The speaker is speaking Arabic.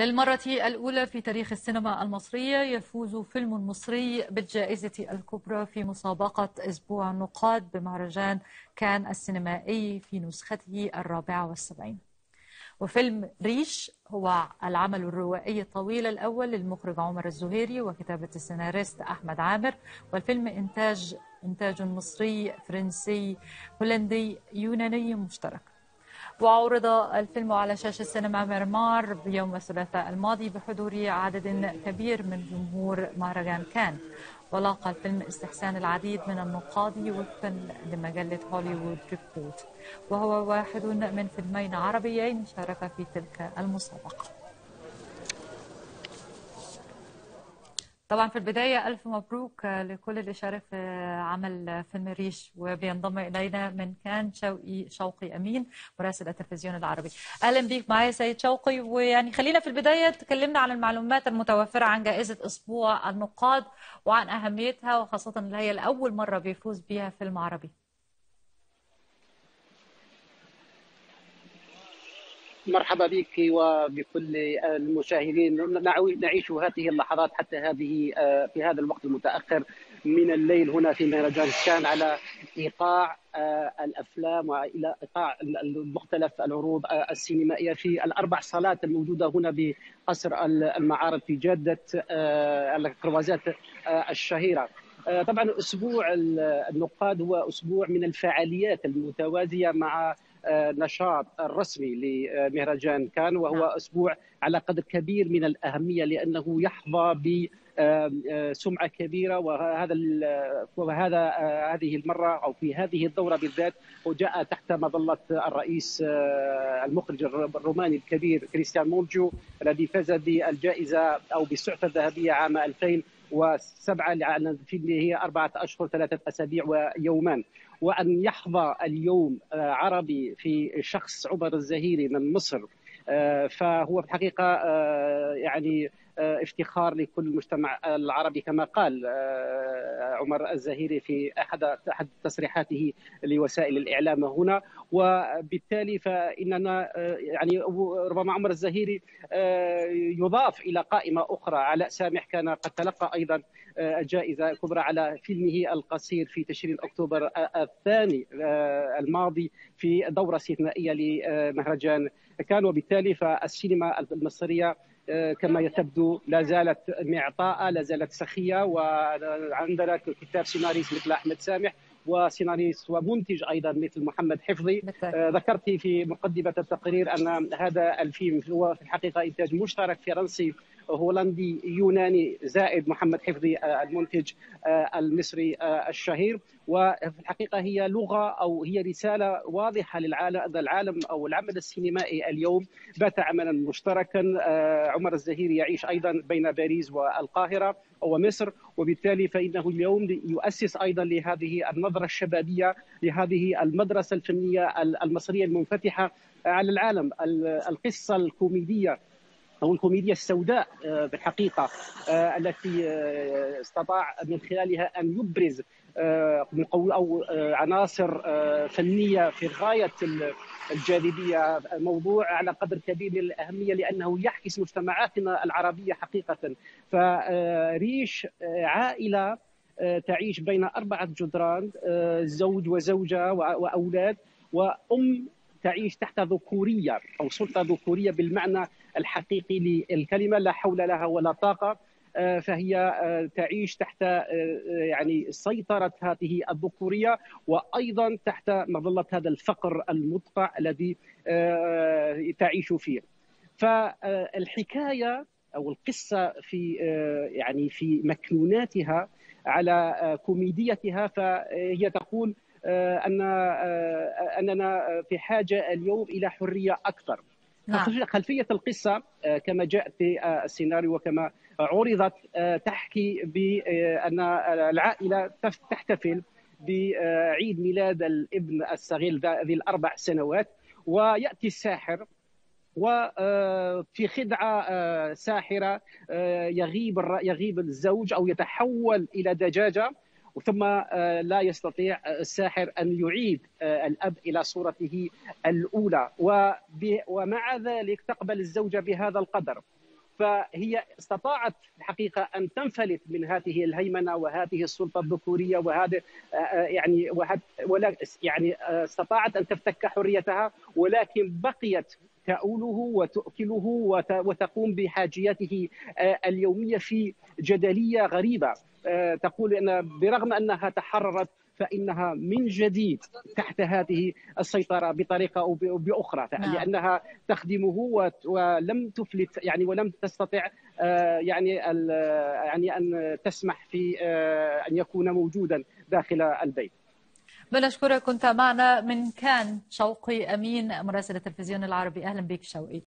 للمرة الأولى في تاريخ السينما المصرية يفوز فيلم مصري بالجائزة الكبرى في مسابقة أسبوع النقاد بمهرجان كان السينمائي في نسخته 74. وفيلم ريش هو العمل الروائي الطويل الأول للمخرج عمر الزهيري وكتابة السيناريست أحمد عامر، والفيلم إنتاج مصري فرنسي هولندي يوناني مشترك. وعرض الفيلم على شاشة سينما ميرمار بيوم الثلاثاء الماضي بحضور عدد كبير من جمهور مهرجان كان، ولاقى الفيلم استحسان العديد من النقاد وفقا لمجلة هوليوود ريبورت، وهو واحد من فيلمين عربيين شارك في تلك المسابقة. طبعا في البداية ألف مبروك لكل اللي شارك في عمل فيلم ريش. وبينضم إلينا من كان شوقي أمين مراسل التلفزيون العربي. أهلا بيك معايا سيد شوقي. ويعني خلينا في البداية تكلمنا عن المعلومات المتوفرة عن جائزة أسبوع النقاد وعن أهميتها، وخاصة اللي هي لأول مرة بيفوز بيها فيلم عربي. مرحبا بك وبكل المشاهدين. نعيش هذه اللحظات حتى هذه في هذا الوقت المتأخر من الليل هنا في مهرجان كان على إيقاع الأفلام وإلى إيقاع مختلف العروض السينمائية في الأربع صالات الموجودة هنا بقصر المعارض في جدة، الكروازات الشهيرة. طبعا أسبوع النقاد هو أسبوع من الفعاليات المتوازية مع نشاط الرسمي لمهرجان كان، وهو أسبوع على قدر كبير من الأهمية لأنه يحظى بسمعة كبيرة. وهذا هذه المرة أو في هذه الدورة بالذات وجاء تحت مظلة الرئيس المخرج الروماني الكبير كريستيان مونجيو الذي فاز بالجائزة أو بالسعفة الذهبية عام 2007 لأن هي 4 أشهر 3 أسابيع ويومان. وأن يحظى اليوم عربي في شخص عمر الزهيري من مصر فهو بحقيقة يعني افتخار لكل المجتمع العربي، كما قال عمر الزهيري في أحد تصريحاته لوسائل الإعلام هنا. وبالتالي فإننا يعني ربما عمر الزهيري يضاف إلى قائمة أخرى. علاء سامح كان قد تلقى أيضا الجائزة الكبرى على فيلمه القصير في تشرين أكتوبر الثاني الماضي في دورة استثنائية لمهرجان كان. وبالتالي فالسينما المصرية كما تبدو لا زالت معطاءة، لا زالت سخية، وعندنا كتاب سيناريست مثل أحمد سامح وسيناريست ومنتج أيضا مثل محمد حفظي. ذكرت في مقدمة التقرير أن هذا الفيلم هو في الحقيقة إنتاج مشترك فرنسي هولندي يوناني زائد محمد حفظي المنتج المصري الشهير. وفي الحقيقة هي لغة أو هي رسالة واضحة للعالم أن العالم أو العمل السينمائي اليوم بات عملا مشتركا. عمر الزهيري يعيش أيضا بين باريس والقاهرة ومصر، وبالتالي فإنه اليوم يؤسس أيضا لهذه النظرة الشبابية لهذه المدرسة الفنية المصرية المنفتحة على العالم. القصة الكوميدية أو الكوميديا السوداء بالحقيقة التي استطاع من خلالها أن يبرز أو عناصر فنية في غاية الجاذبية. موضوع على قدر كبير من الأهمية لأنه يعكس مجتمعاتنا العربية حقيقة. فريش عائلة تعيش بين 4 جدران، زوج وزوجة وأولاد، وأم تعيش تحت ذكورية أو سلطة ذكورية بالمعنى الحقيقي للكلمة، لا حول لها ولا طاقة. فهي تعيش تحت يعني سيطرة هذه الذكورية، وأيضا تحت مظلة هذا الفقر المدقع الذي تعيش فيه. فالحكاية أو القصة في مكنوناتها على كوميديتها فهي تقول أننا في حاجة اليوم إلى حرية أكثر. خلفية القصة كما جاءت في السيناريو وكما عرضت تحكي بأن العائلة تحتفل بعيد ميلاد الابن الصغير ذي 4 سنوات، ويأتي الساحر، وفي خدعة ساحرة يغيب الزوج أو يتحول إلى دجاجة، ثم لا يستطيع الساحر أن يعيد الأب إلى صورته الأولى. ومع ذلك تقبل الزوجة بهذا القدر، فهي استطاعت الحقيقة أن تنفلت من هذه الهيمنة وهذه السلطة الذكورية وهذا يعني استطاعت أن تفتك حريتها، ولكن بقيت تؤوله وتؤكله وتقوم بحاجيته اليومية في جدلية غريبة تقول أن برغم أنها تحررت فإنها من جديد تحت هذه السيطرة بطريقة أو بأخرى، لأنها تخدمه ولم تفلت يعني ولم تستطع يعني أن تسمح في أن يكون موجودا داخل البيت. بنشكرك، كنت معنا من كان شوقي أمين مراسل التلفزيون العربي. أهلا بك شوقي.